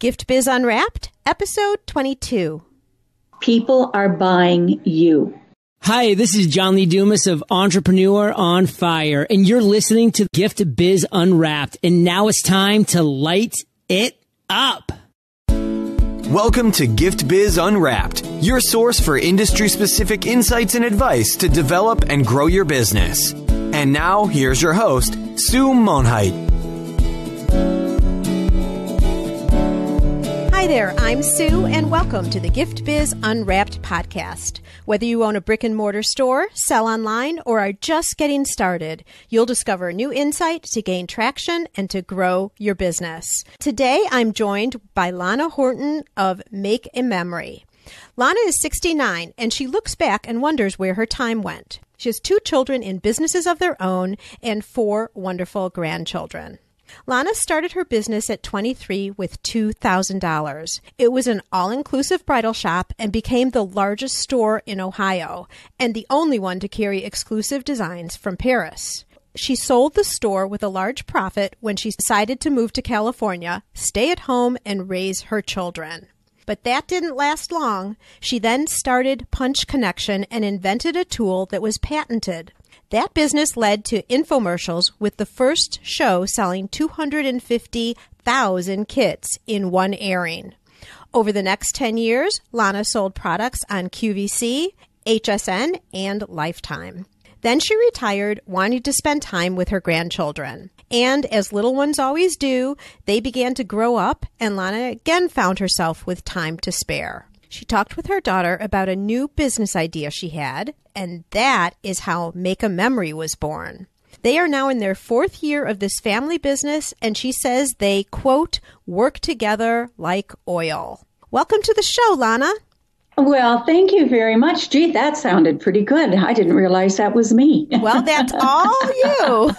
Gift Biz Unwrapped, Episode 22. People are buying you. Hi, this is John Lee Dumas of Entrepreneur on Fire, and you're listening to Gift Biz Unwrapped. And now it's time to light it up. Welcome to Gift Biz Unwrapped, your source for industry-specific insights and advice to develop and grow your business. And now, here's your host, Sue Monheight. Hi there, I'm Sue, and welcome to the Gift Biz Unwrapped podcast. Whether you own a brick-and-mortar store, sell online, or are just getting started, you'll discover new insight to gain traction and to grow your business. Today, I'm joined by Lana Horton of Make a Memory. Lana is 69, and she looks back and wonders where her time went. She has 2 children in businesses of their own and 4 wonderful grandchildren. Lana started her business at 23 with $2,000. It was an all-inclusive bridal shop and became the largest store in Ohio and the only one to carry exclusive designs from Paris. She sold the store with a large profit when she decided to move to California, stay at home, and raise her children. But that didn't last long. She then started Punch Connection and invented a tool that was patented. That business led to infomercials, with the first show selling 250,000 kits in one airing. Over the next 10 years, Lana sold products on QVC, HSN, and Lifetime. Then she retired, wanting to spend time with her grandchildren. And as little ones always do, they began to grow up, and Lana again found herself with time to spare. She talked with her daughter about a new business idea she had, and that is how Make a Memory was born. They are now in their 4th year of this family business, and she says they, quote, work together like oil. Welcome to the show, Lana. Well, thank you very much. Gee, that sounded pretty good. I didn't realize that was me. Well, that's all you.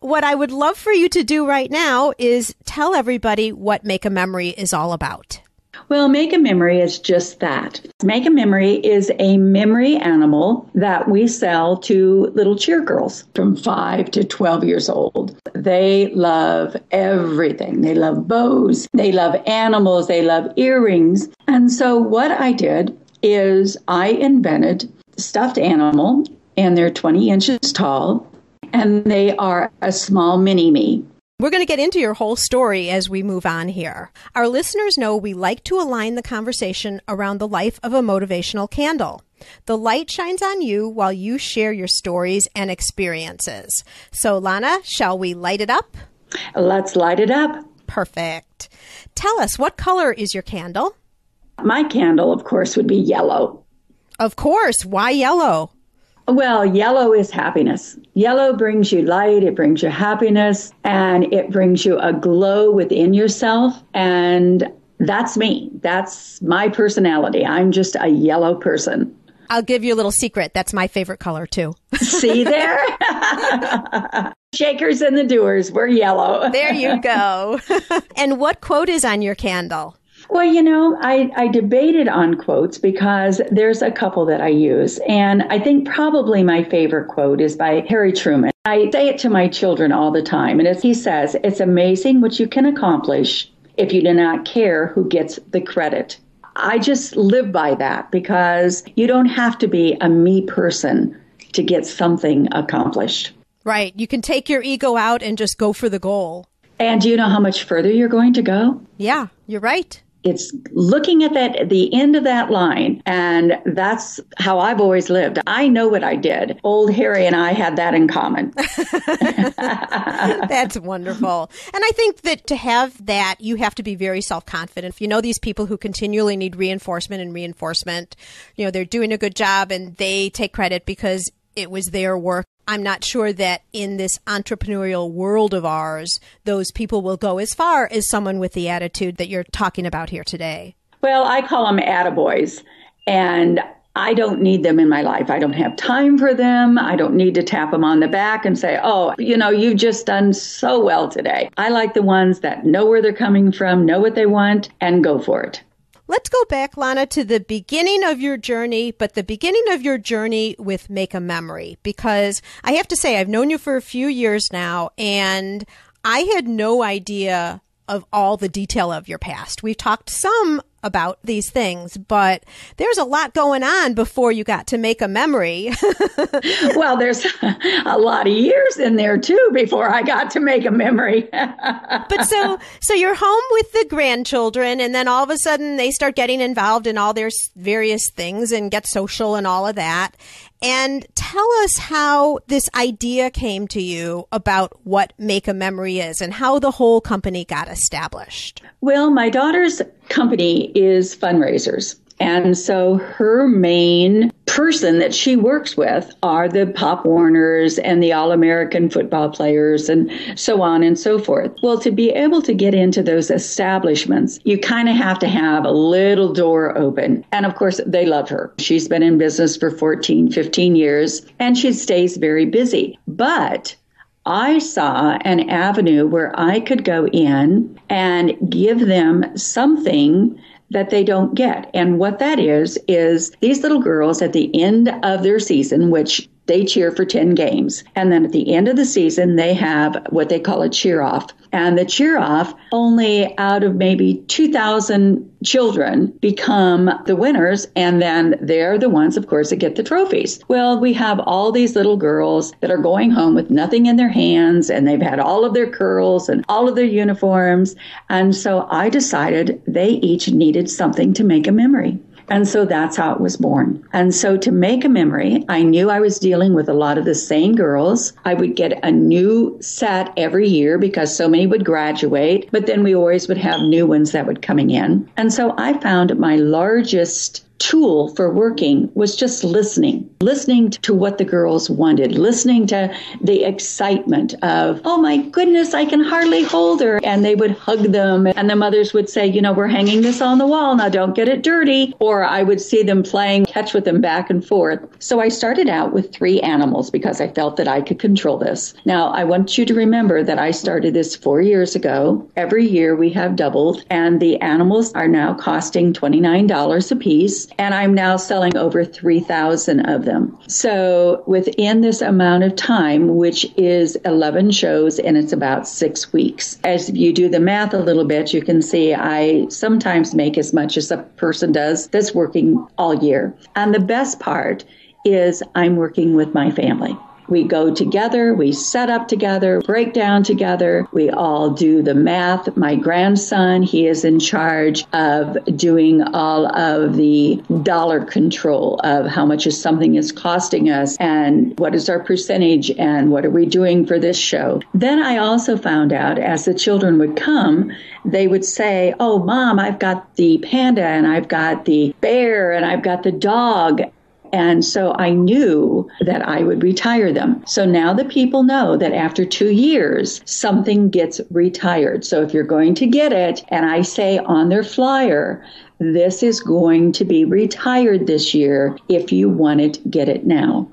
What I would love for you to do right now is tell everybody what Make a Memory is all about. Well, Make a Memory is just that. Make a Memory is a memory animal that we sell to little cheer girls from 5 to 12 years old. They love everything. They love bows. They love animals. They love earrings. And so what I did is I invented a stuffed animal, and they're 20 inches tall, and they are a small mini-me. We're going to get into your whole story as we move on here. Our listeners know we like to align the conversation around the life of a motivational candle. The light shines on you while you share your stories and experiences. So, Lana, shall we light it up? Let's light it up. Perfect. Tell us, what color is your candle? My candle, of course, would be yellow. Of course. Why yellow? Well, yellow is happiness. Yellow brings you light, it brings you happiness, and it brings you a glow within yourself. And that's me. That's my personality. I'm just a yellow person. I'll give you a little secret. That's my favorite color, too. See there? Shakers and the doers, we're yellow. There you go. And what quote is on your candle? Well, you know, I debated on quotes because there's a couple that I use. And I think probably my favorite quote is by Harry Truman. I say it to my children all the time. And as he says, it's amazing what you can accomplish if you do not care who gets the credit. I just live by that because you don't have to be a me person to get something accomplished. Right. You can take your ego out and just go for the goal. And do you know how much further you're going to go? Yeah, you're right. It's looking at that at the end of that line, and that's how I've always lived. I know what I did. Old Harry and I had that in common. That's wonderful. And I think that to have that, you have to be very self-confident. If you know these people who continually need reinforcement and reinforcement, you know, they're doing a good job and they take credit because it was their work. I'm not sure that in this entrepreneurial world of ours, those people will go as far as someone with the attitude that you're talking about here today. Well, I call them attaboys, and I don't need them in my life. I don't have time for them. I don't need to tap them on the back and say, oh, you know, you've just done so well today. I like the ones that know where they're coming from, know what they want, and go for it. Let's go back, Lana, to the beginning of your journey, but the beginning of your journey with Make a Memory, because I have to say I've known you for a few years now, and I had no idea of all the detail of your past. We've talked some about these things, but there's a lot going on before you got to Make a Memory. Well, there's a lot of years in there too before I got to Make a Memory. But so you're home with the grandchildren, and then all of a sudden they start getting involved in all their various things and get social and all of that. And tell us how this idea came to you about what Make a Memory is and how the whole company got established. Well, my daughter's company is fundraisers. And so her main person that she works with are the Pop Warners and the All-American football players and so on and so forth. Well, to be able to get into those establishments, you kind of have to have a little door open. And of course, they love her. She's been in business for 14, 15 years, and she stays very busy. But I saw an avenue where I could go in and give them something that they don't get. And what that is these little girls at the end of their season, which they cheer for 10 games. And then at the end of the season, they have what they call a cheer off. And the cheer off, only out of maybe 2,000 children become the winners. And then they're the ones, of course, that get the trophies. Well, we have all these little girls that are going home with nothing in their hands, and they've had all of their curls and all of their uniforms. And so I decided they each needed something to make a memory. And so that's how it was born. And so to Make a Memory, I knew I was dealing with a lot of the same girls. I would get a new set every year because so many would graduate, but then we always would have new ones that would coming in. And so I found my largest tool for working was just listening to what the girls wanted, listening to the excitement of, oh my goodness, I can hardly hold her. And they would hug them. And the mothers would say, you know, we're hanging this on the wall. Now don't get it dirty. Or I would see them playing catch with them back and forth. So I started out with 3 animals because I felt that I could control this. Now, I want you to remember that I started this 4 years ago. Every year we have doubled, and the animals are now costing $29 a piece. And I'm now selling over 3,000 of them. So within this amount of time, which is 11 shows, and it's about 6 weeks. As you do the math a little bit, you can see I sometimes make as much as a person does that's working all year. And the best part is I'm working with my family. We go together, we set up together, break down together, we all do the math. My grandson, he is in charge of doing all of the dollar control of how much is something is costing us and what is our percentage and what are we doing for this show. Then I also found out as the children would come, they would say, oh, Mom, I've got the panda and I've got the bear and I've got the dog. And so I knew that I would retire them. So now the people know that after 2 years, something gets retired. So if you're going to get it, and I say on their flyer, this is going to be retired this year. If you want it, get it now.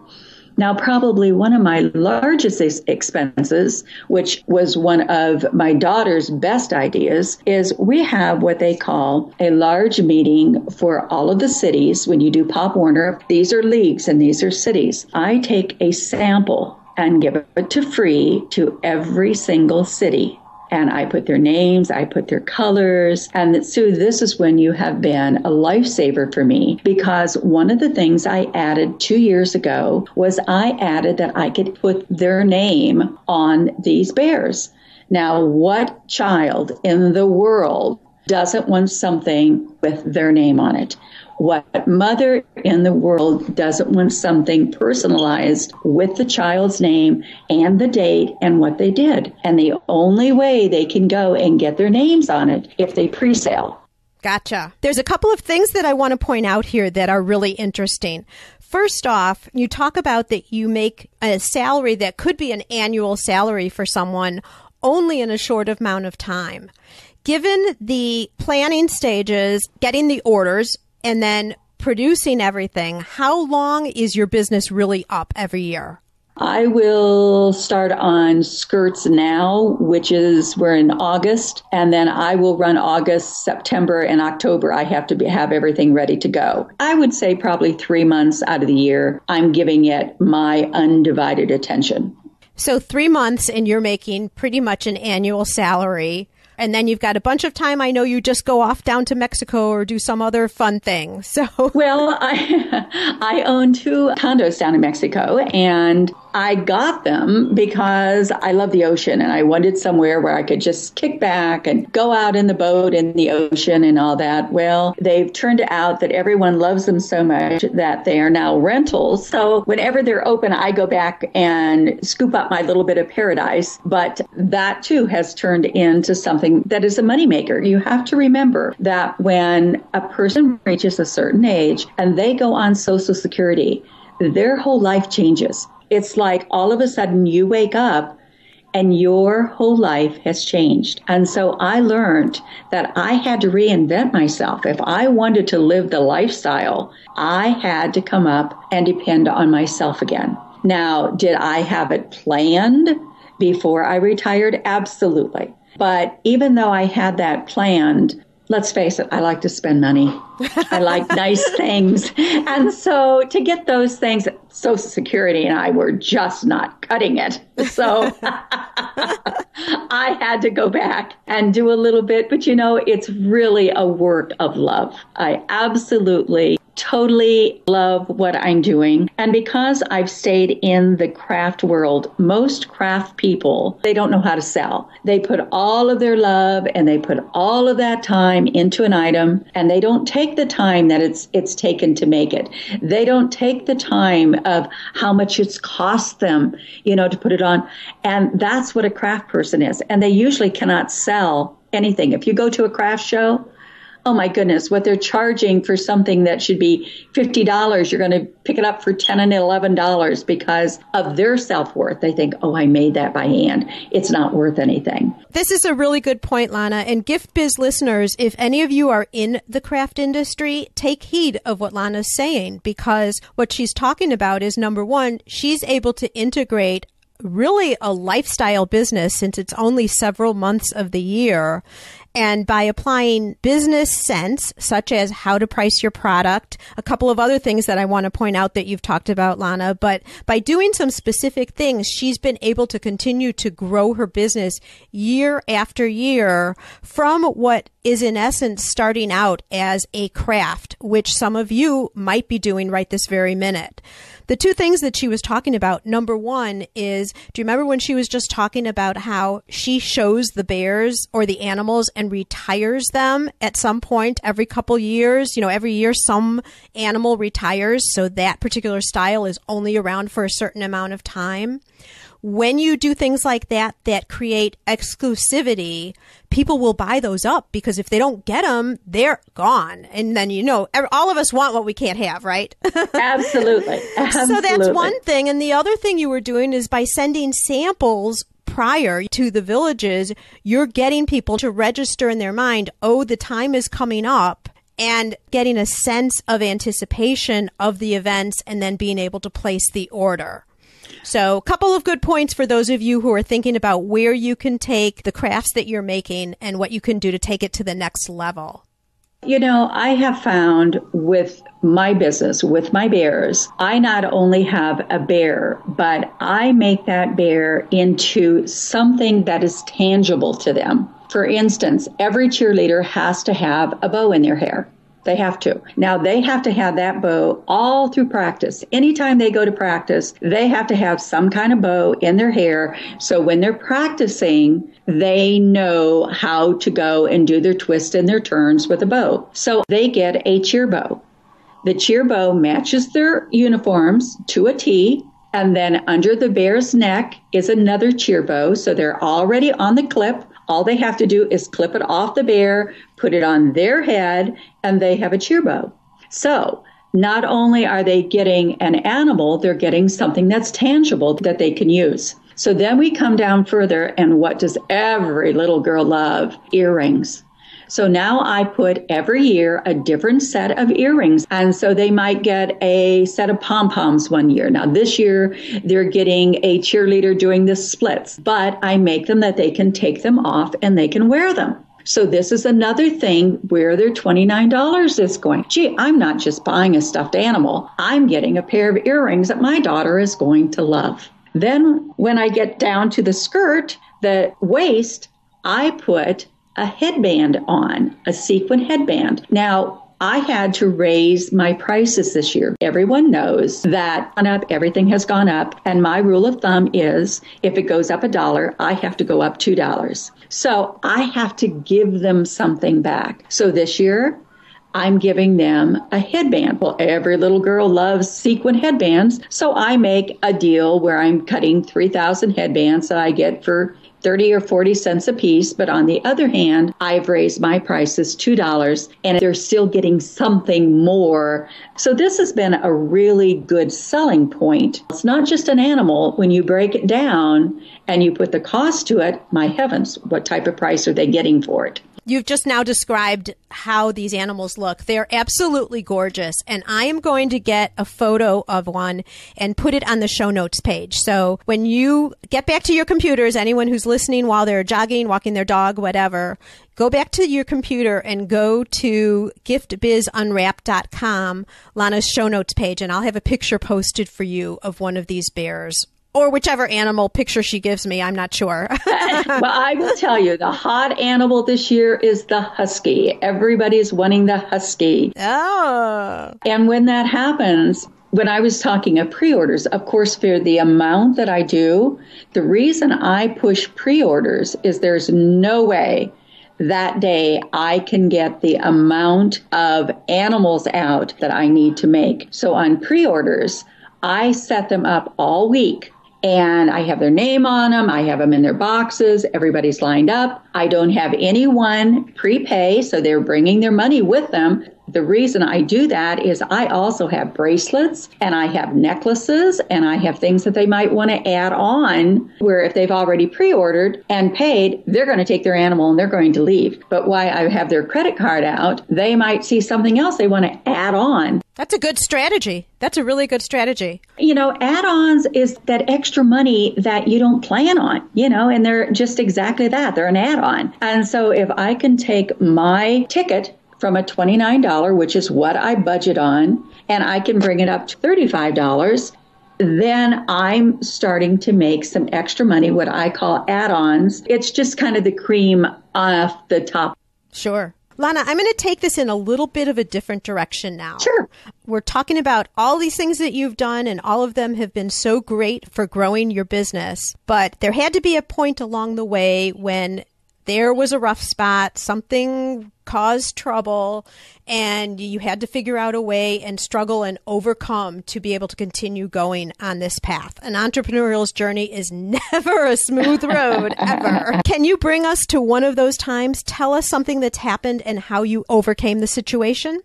Now, probably one of my largest expenses, which was one of my daughter's best ideas, is we have what they call a large meeting for all of the cities. When you do Pop Warner, these are leagues and these are cities. I take a sample and give it to free to every single city. And I put their names, I put their colors. And Sue, this is when you have been a lifesaver for me, because one of the things I added 2 years ago was I added that I could put their name on these bears. Now, what child in the world doesn't want something with their name on it? What mother in the world doesn't want something personalized with the child's name and the date and what they did? And the only way they can go and get their names on it if they pre-sale. Gotcha. There's a couple of things that I want to point out here that are really interesting. First off, you talk about that you make a salary that could be an annual salary for someone only in a short amount of time. Given the planning stages, getting the orders, and then producing everything, how long is your business really up every year? I will start on skirts now, which is we're in August, and then I will run August, September, and October. I have to have everything ready to go. I would say probably 3 months out of the year, I'm giving it my undivided attention. So 3 months and you're making pretty much an annual salary and then you've got a bunch of time. I know you just go off down to Mexico or do some other fun thing. So, well, I own two condos down in Mexico, and I got them because I love the ocean and I wanted somewhere where I could just kick back and go out in the boat in the ocean and all that. Well, they've turned out that everyone loves them so much that they are now rentals. So whenever they're open, I go back and scoop up my little bit of paradise. But that too has turned into something that is a moneymaker. You have to remember that when a person reaches a certain age and they go on Social Security, their whole life changes. It's like all of a sudden you wake up and your whole life has changed. And so I learned that I had to reinvent myself. If I wanted to live the lifestyle, I had to come up and depend on myself again. Now, did I have it planned before I retired? Absolutely. But even though I had that planned, let's face it, I like to spend money. I like nice things. And so to get those things, Social Security and I were just not cutting it. So I had to go back and do a little bit. But, you know, it's really a work of love. I absolutely totally love what I'm doing. And because I've stayed in the craft world, most craft people, they don't know how to sell. They put all of their love and they put all of that time into an item, and they don't take the time that it's taken to make it. They don't take the time of how much it's cost them, you know, to put it on. And that's what a craft person is. And they usually cannot sell anything. If you go to a craft show, oh my goodness, what they're charging for something that should be $50, you're going to pick it up for $10 and $11 because of their self-worth. They think, oh, I made that by hand. It's not worth anything. This is a really good point, Lana. And Gift Biz listeners, if any of you are in the craft industry, take heed of what Lana's saying, because what she's talking about is, number one, she's able to integrate really a lifestyle business since it's only several months of the year. And by applying business sense, such as how to price your product, a couple of other things that I want to point out that you've talked about, Lana, but by doing some specific things, she's been able to continue to grow her business year after year from what is in essence starting out as a craft, which some of you might be doing right this very minute. The two things that she was talking about, number one is, do you remember when she was just talking about how she shows the bears or the animals and retires them at some point every couple years? You know, every year some animal retires, so that particular style is only around for a certain amount of time. When you do things like that, that create exclusivity, people will buy those up, because if they don't get them, they're gone. And then, you know, all of us want what we can't have, right? Absolutely. So that's one thing. And the other thing you were doing is by sending samples prior to the villages, you're getting people to register in their mind, oh, the time is coming up, and getting a sense of anticipation of the events and then being able to place the order. So a couple of good points for those of you who are thinking about where you can take the crafts that you're making and what you can do to take it to the next level. You know, I have found with my business, with my bears, I not only have a bear, but I make that bear into something that is tangible to them. For instance, every cheerleader has to have a bow in their hair. They have to. Now, they have to have that bow all through practice. Anytime they go to practice, they have to have some kind of bow in their hair. So when they're practicing, they know how to go and do their twists and their turns with a bow. So they get a cheer bow. The cheer bow matches their uniforms to a T. And then under the bear's neck is another cheer bow. So they're already on the clip. All they have to do is clip it off the bear, put it on their head, and they have a cheer bow. So not only are they getting an animal, they're getting something that's tangible that they can use. So then we come down further, and what does every little girl love? Earrings. So now I put every year a different set of earrings. And so they might get a set of pom-poms one year. Now this year they're getting a cheerleader doing the splits, but I make them that they can take them off and they can wear them. So this is another thing where their $29 is going. Gee, I'm not just buying a stuffed animal. I'm getting a pair of earrings that my daughter is going to love. Then when I get down to the skirt, the waist, I put a headband on, a sequin headband. Now, I had to raise my prices this year. Everyone knows that everything has gone up. And my rule of thumb is if it goes up $1, I have to go up $2. So I have to give them something back. So this year, I'm giving them a headband. Well, every little girl loves sequin headbands. So I make a deal where I'm cutting 3,000 headbands that I get for 30 or 40 cents a piece. But on the other hand, I've raised my prices $2 and they're still getting something more. So this has been a really good selling point. It's not just an animal. When you break it down and you put the cost to it, my heavens, what type of price are they getting for it? You've just now described how these animals look. They're absolutely gorgeous. And I am going to get a photo of one and put it on the show notes page. So when you get back to your computers, anyone who's listening while they're jogging, walking their dog, whatever, go back to your computer and go to giftbizunwrapped.com, Lana's show notes page, and I'll have a picture posted for you of one of these bears. Or whichever animal picture she gives me, I'm not sure. Well, I will tell you, the hot animal this year is the husky. Everybody's wanting the husky. Oh. And when that happens, when I was talking of pre-orders, of course, for the amount that I do, the reason I push pre-orders is there's no way that day I can get the amount of animals out that I need to make. So on pre-orders, I set them up all week. And I have their name on them. I have them in their boxes. Everybody's lined up. I don't have anyone prepay, so they're bringing their money with them. The reason I do that is I also have bracelets and I have necklaces and I have things that they might want to add on where if they've already pre-ordered and paid, they're going to take their animal and they're going to leave. But while I have their credit card out, they might see something else they want to add on. That's a good strategy. That's a really good strategy. You know, add-ons is that extra money that you don't plan on, you know, and they're just exactly that. They're an add-on. And so if I can take my ticket from a $29, which is what I budget on, and I can bring it up to $35, then I'm starting to make some extra money, what I call add-ons. It's just kind of the cream off the top. Sure. Lana, I'm going to take this in a little bit of a different direction now. Sure. We're talking about all these things that you've done, and all of them have been so great for growing your business. But there had to be a point along the way when there was a rough spot, something caused trouble, and you had to figure out a way and struggle and overcome to be able to continue going on this path. An entrepreneurial's journey is never a smooth road, ever. Can you bring us to one of those times? Tell us something that's happened and how you overcame the situation.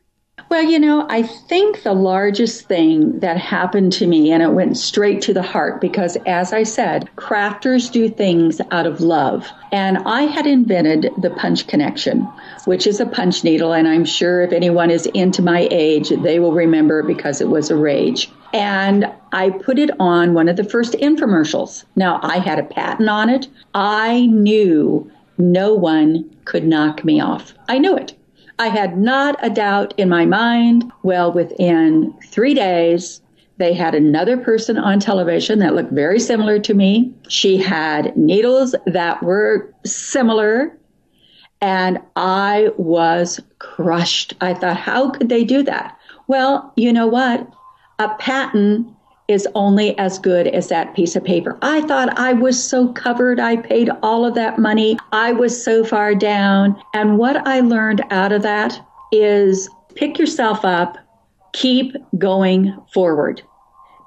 Well, you know, I think the largest thing that happened to me, and it went straight to the heart, because as I said, crafters do things out of love. And I had invented the Punch Connection, which is a punch needle. And I'm sure if anyone is into my age, they will remember because it was a rage. And I put it on one of the first infomercials. Now, I had a patent on it. I knew no one could knock me off. I knew it. I had not a doubt in my mind. Well, within 3 days, they had another person on television that looked very similar to me. She had needles that were similar, and I was crushed. I thought, how could they do that? Well, you know what? A patent is only as good as that piece of paper. I thought I was so covered. I paid all of that money. I was so far down. And what I learned out of that is pick yourself up, keep going forward.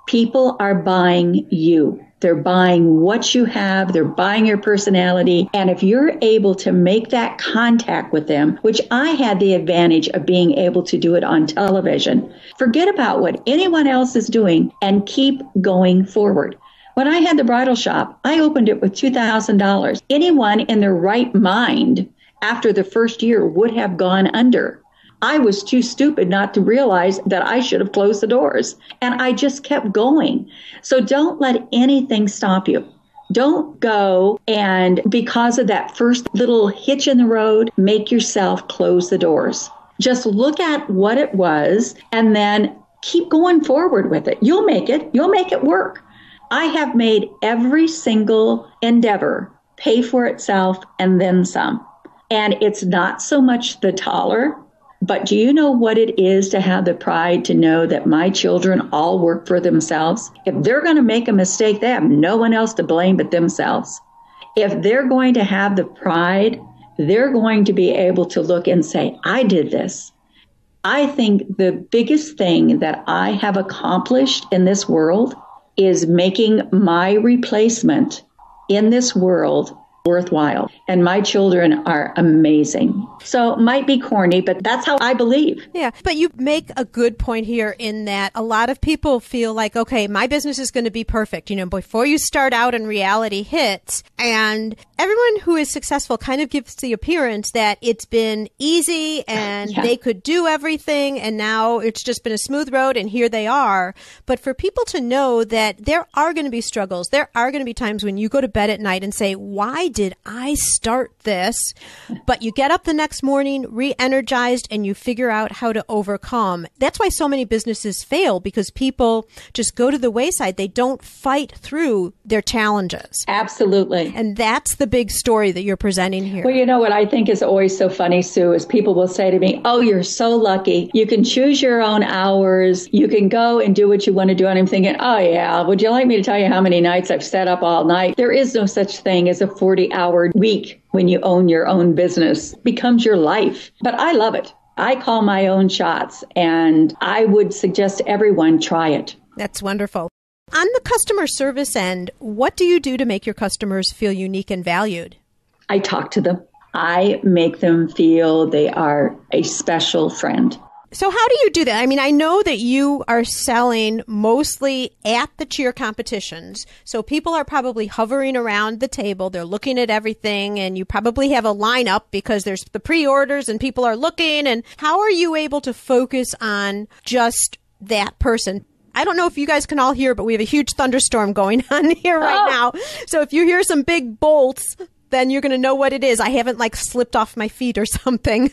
People are buying you. They're buying what you have. They're buying your personality. And if you're able to make that contact with them, which I had the advantage of being able to do it on television, forget about what anyone else is doing and keep going forward. When I had the bridal shop, I opened it with $2,000. Anyone in their right mind after the first year would have gone under. I was too stupid not to realize that I should have closed the doors. And I just kept going. So don't let anything stop you. Don't go and because of that first little hitch in the road, make yourself close the doors. Just look at what it was and then keep going forward with it. You'll make it. You'll make it work. I have made every single endeavor pay for itself and then some. And it's not so much the dollar, but do you know what it is to have the pride to know that my children all work for themselves? If they're going to make a mistake, they have no one else to blame but themselves. If they're going to have the pride, they're going to be able to look and say, I did this. I think the biggest thing that I have accomplished in this world is making my replacement in this world worthwhile. And my children are amazing. So it might be corny, but that's how I believe. Yeah. But you make a good point here in that a lot of people feel like, okay, my business is going to be perfect, you know, before you start out and reality hits. And everyone who is successful kind of gives the appearance that it's been easy and yeah, they could do everything. And now it's just been a smooth road and here they are. But for people to know that there are going to be struggles, there are going to be times when you go to bed at night and say, why did I start this? But you get up the next morning re-energized and you figure out how to overcome. That's why so many businesses fail, because people just go to the wayside. They don't fight through their challenges. Absolutely. And that's the big story that you're presenting here. Well, you know what I think is always so funny, Sue, is people will say to me, oh, you're so lucky. You can choose your own hours. You can go and do what you want to do. And I'm thinking, oh, yeah, would you like me to tell you how many nights I've sat up all night? There is no such thing as a 40-hour week when you own your own business. It becomes your life. But I love it. I call my own shots, and I would suggest everyone try it. That's wonderful. On the customer service end, what do you do to make your customers feel unique and valued? I talk to them. I make them feel they are a special friend. So how do you do that? I mean, I know that you are selling mostly at the cheer competitions. So people are probably hovering around the table. They're looking at everything, and you probably have a lineup because there's the pre-orders and people are looking. And how are you able to focus on just that person? I don't know if you guys can all hear, but we have a huge thunderstorm going on here right now. So if you hear some big bolts, then you're going to know what it is. I haven't like slipped off my feet or something,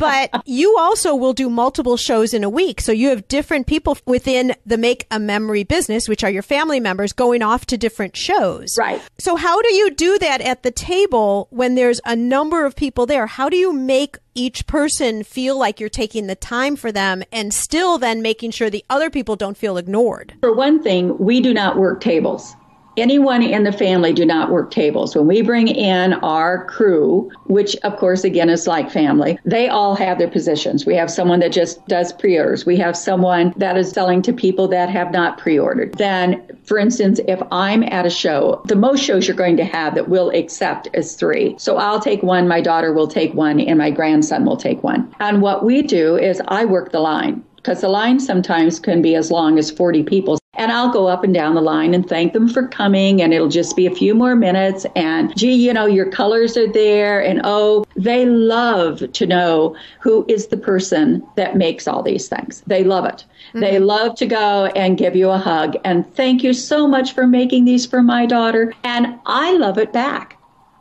but you also will do multiple shows in a week. So you have different people within the Make a Memory business, which are your family members, going off to different shows. Right. So how do you do that at the table when there's a number of people there? How do you make each person feel like you're taking the time for them and still then making sure the other people don't feel ignored? For one thing, we do not work tables. Anyone in the family do not work tables. When we bring in our crew, which of course, again, is like family, they all have their positions. We have someone that just does pre-orders. We have someone that is selling to people that have not pre-ordered. Then, for instance, if I'm at a show, the most shows you're going to have that we'll accept is 3. So I'll take one, my daughter will take one, and my grandson will take one. And what we do is I work the line, because the line sometimes can be as long as 40 people. And I'll go up and down the line and thank them for coming, and it'll just be a few more minutes. And gee, you know, your colors are there. And oh, they love to know who is the person that makes all these things. They love it. Mm-hmm. They love to go and give you a hug and thank you so much for making these for my daughter. And I love it back.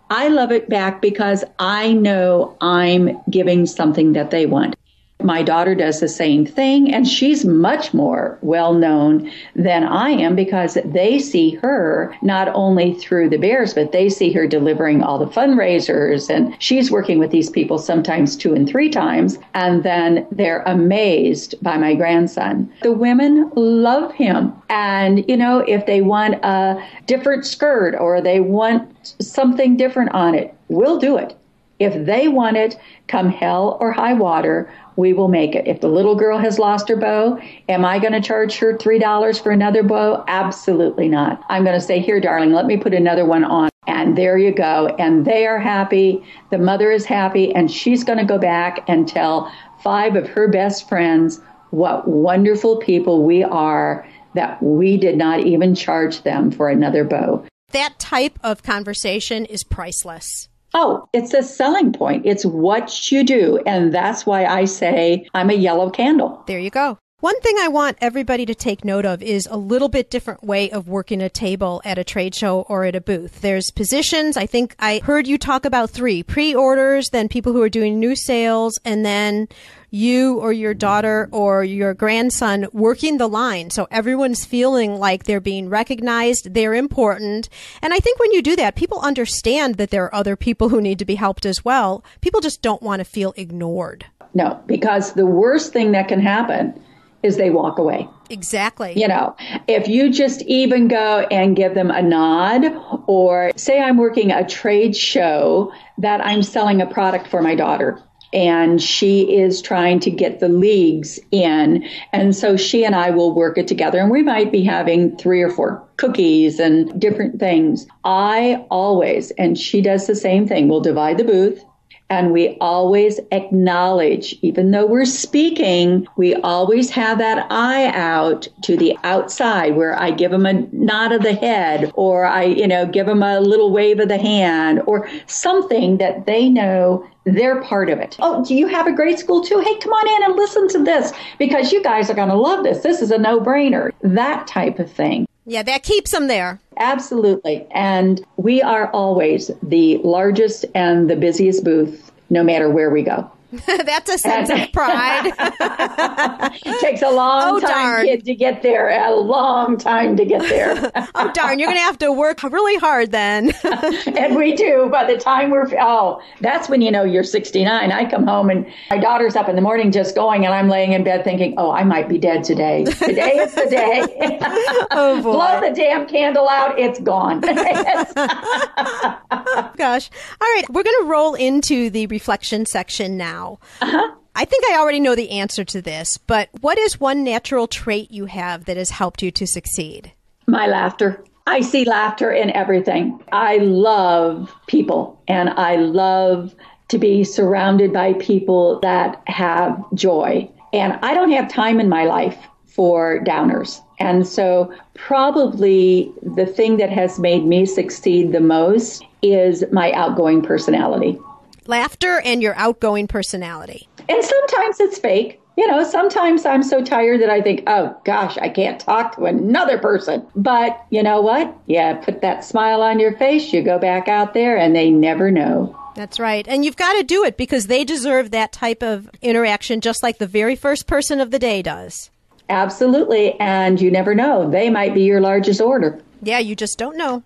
I love it back because I know I'm giving something that they want. My daughter does the same thing, and she's much more well-known than I am because they see her not only through the Bears, but they see her delivering all the fundraisers, and she's working with these people sometimes 2 and 3 times, and then they're amazed by my grandson. The women love him, and, you know, if they want a different skirt or they want something different on it, we'll do it. If they want it, come hell or high water, we will make it. If the little girl has lost her bow, am I going to charge her $3 for another bow? Absolutely not. I'm going to say, here, darling, let me put another one on. And there you go. And they are happy. The mother is happy. And she's going to go back and tell 5 of her best friends what wonderful people we are, that we did not even charge them for another bow. That type of conversation is priceless. Oh, it's a selling point. It's what you do. And that's why I say I'm a yellow candle. There you go. One thing I want everybody to take note of is a little bit different way of working a table at a trade show or at a booth. There's positions. I think I heard you talk about three: pre-orders, then people who are doing new sales, and then you or your daughter or your grandson working the line. So everyone's feeling like they're being recognized, they're important. And I think when you do that, people understand that there are other people who need to be helped as well. People just don't want to feel ignored. No, because the worst thing that can happen is they walk away. Exactly. You know, if you just even go and give them a nod, or say I'm working a trade show that I'm selling a product for my daughter, and she is trying to get the leagues in. And so she and I will work it together, and we might be having 3 or 4 cookies and different things. I always, and she does the same thing, we'll divide the booth. And we always acknowledge, even though we're speaking, we always have that eye out to the outside, where I give them a nod of the head, or I, give them a little wave of the hand, or something that they know they're part of it. Oh, do you have a grade school too? Hey, come on in and listen to this, because you guys are going to love this. This is a no-brainer. That type of thing. Yeah, that keeps them there. Absolutely. And we are always the largest and the busiest booth, no matter where we go. That's a sense of pride. It takes a long time, kid, to get there. A long time to get there. Oh, darn. You're going to have to work really hard then. And we do. By the time we're, that's when you know you're 69. I come home and my daughter's up in the morning just going, and I'm laying in bed thinking, oh, I might be dead today. Today is the day. Oh, boy. Blow the damn candle out. It's gone. Gosh. All right. We're going to roll into the reflection section now. I think I already know the answer to this, but what is one natural trait you have that has helped you to succeed? My laughter. I see laughter in everything. I love people, and I love to be surrounded by people that have joy. And I don't have time in my life for downers. And so probably the thing that has made me succeed the most is my outgoing personality. Laughter and your outgoing personality. And sometimes it's fake. Sometimes I'm so tired that I think, oh, gosh, I can't talk to another person. But you know what? Yeah, put that smile on your face. You go back out there and they never know. That's right. And you've got to do it because they deserve that type of interaction, just like the very first person of the day does. Absolutely. And you never know. They might be your largest order. Yeah, you just don't know.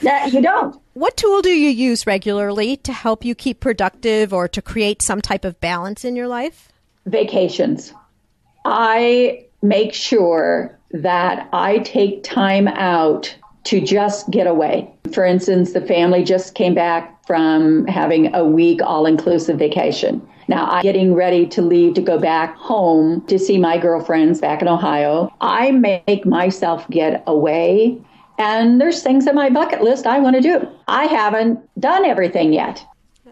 Yeah, you don't. What tool do you use regularly to help you keep productive or to create some type of balance in your life? Vacations. I make sure that I take time out to just get away. For instance, the family just came back from having a week all-inclusive vacation. Now, I'm getting ready to leave to go back home to see my girlfriends back in Ohio. I make myself get away, and there's things on my bucket list I want to do. I haven't done everything yet.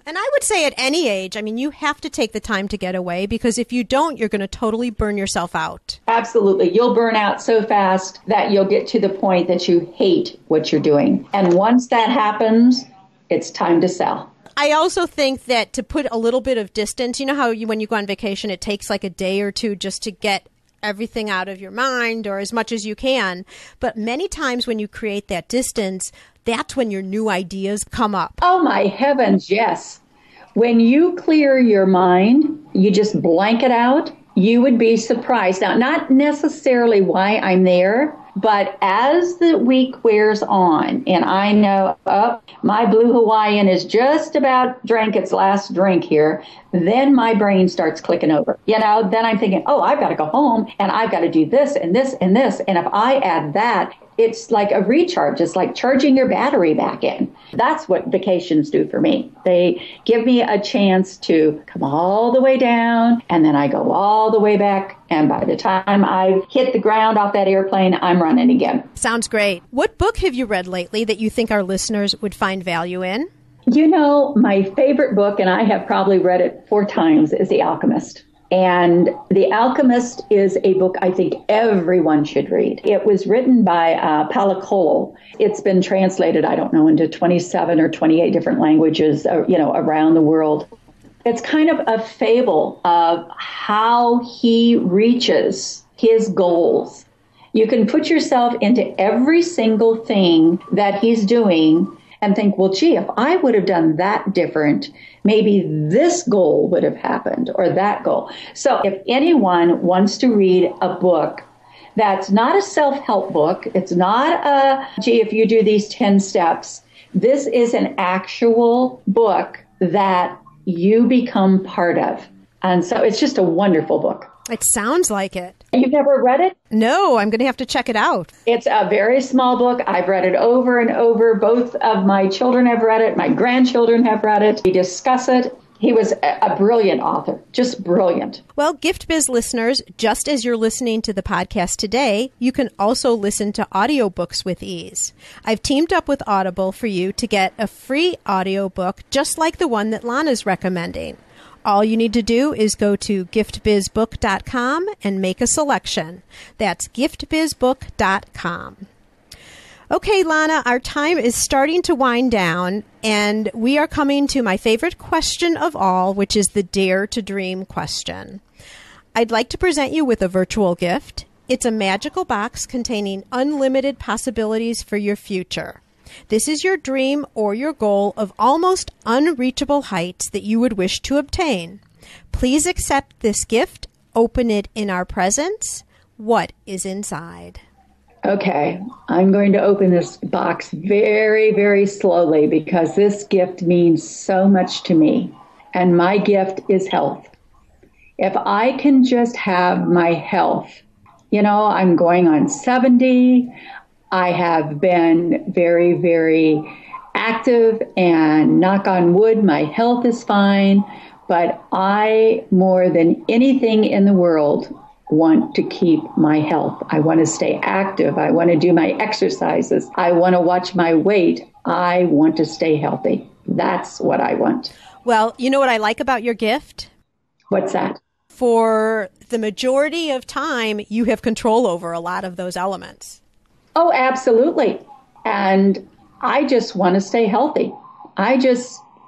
And I would say at any age, you have to take the time to get away, because if you don't, you're going to totally burn yourself out. Absolutely. You'll burn out so fast that you'll get to the point that you hate what you're doing. And once that happens, it's time to sell. I also think that to put a little bit of distance, how when you go on vacation, it takes like a day or two just to get everything out of your mind, or as much as you can. But many times when you create that distance, that's when your new ideas come up. Oh, my heavens, yes. When you clear your mind, you just blank it out, you would be surprised. Now, not necessarily why I'm there, but as the week wears on, and I know, my Blue Hawaiian is just about drank its last drink here, then my brain starts clicking over. Then I'm thinking, oh, I've got to go home, and I've got to do this and this and this. And if I add that, it's like a recharge. It's like charging your battery back in. That's what vacations do for me. They give me a chance to come all the way down, and then I go all the way back. And by the time I hit the ground off that airplane, I'm running again. Sounds great. What book have you read lately that you think our listeners would find value in? My favorite book, and I have probably read it 4 times, is The Alchemist. And The Alchemist is a book I think everyone should read. It was written by Paulo Coelho. It's been translated, I don't know, into 27 or 28 different languages, around the world. It's kind of a fable of how he reaches his goals. You can put yourself into every single thing that he's doing and think, well, gee, if I would have done that different, maybe this goal would have happened or that goal. So if anyone wants to read a book that's not a self-help book, it's not a, gee, if you do these 10 steps, this is an actual book that you become part of. And so it's just a wonderful book. It sounds like it. You've never read it? No, I'm going to have to check it out. It's a very small book. I've read it over and over. Both of my children have read it. My grandchildren have read it. We discuss it. He was a brilliant author, just brilliant. Well, Gift Biz listeners, just as you're listening to the podcast today, you can also listen to audiobooks with ease. I've teamed up with Audible for you to get a free audiobook just like the one that Lana's recommending. All you need to do is go to giftbizbook.com and make a selection. That's giftbizbook.com. Okay, Lana, our time is starting to wind down, and we are coming to my favorite question of all, which is the Dare to Dream question. I'd like to present you with a virtual gift. It's a magical box containing unlimited possibilities for your future. This is your dream or your goal of almost unreachable heights that you would wish to obtain. Please accept this gift. Open it in our presence. What is inside? Okay, I'm going to open this box very, very slowly because this gift means so much to me. And my gift is health. If I can just have my health, you know, I'm going on 70. I have been very, very active, and knock on wood, my health is fine. But I, more than anything in the world, want to keep my health. I want to stay active. I want to do my exercises. I want to watch my weight. I want to stay healthy. That's what I want. Well, you know what I like about your gift? What's that? For the majority of time, you have control over a lot of those elements. Oh, absolutely. And I just want to stay healthy.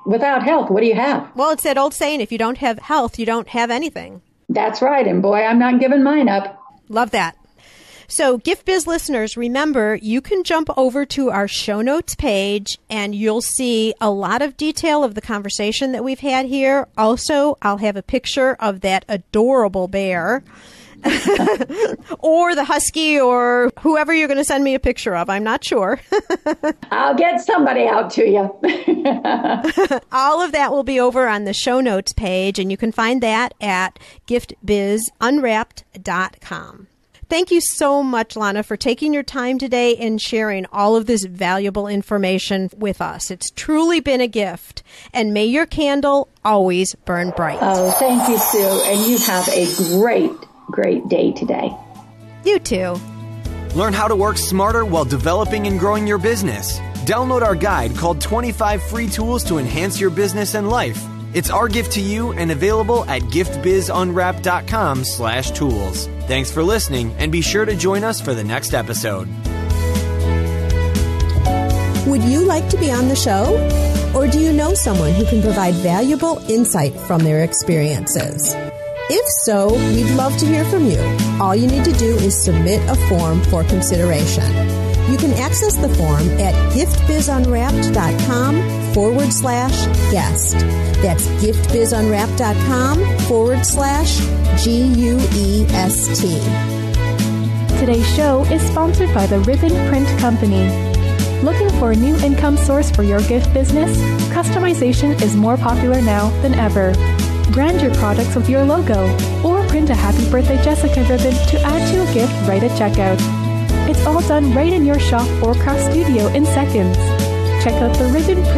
Without health, what do you have? Well, it's that old saying, if you don't have health, you don't have anything. That's right. And boy, I'm not giving mine up. Love that. So Gift Biz listeners, remember, you can jump over to our show notes page and you'll see a lot of detail of the conversation that we've had here. Also, I'll have a picture of that adorable bear. Or the husky, or whoever you're going to send me a picture of. I'm not sure. I'll get somebody out to you. All of that will be over on the show notes page, and you can find that at giftbizunwrapped.com. Thank you so much, Lana, for taking your time today and sharing all of this valuable information with us. It's truly been a gift, and may your candle always burn bright. Oh, thank you, Sue, and you have a great day today. You too. Learn how to work smarter while developing and growing your business. Download our guide called 25 Free Tools to Enhance Your Business and Life. It's our gift to you and available at giftbizunwrapped.com/tools. Thanks for listening, and be sure to join us for the next episode. Would you like to be on the show? Or do you know someone who can provide valuable insight from their experiences? If so, we'd love to hear from you. All you need to do is submit a form for consideration. You can access the form at giftbizunwrapped.com/guest. That's giftbizunwrapped.com/guest. Today's show is sponsored by the Ribbon Print Company. Looking for a new income source for your gift business? Customization is more popular now than ever. Brand your products with your logo or print a Happy Birthday Jessica ribbon to add to your gift right at checkout. It's all done right in your shop or craft studio in seconds. Check out the Ribbon Print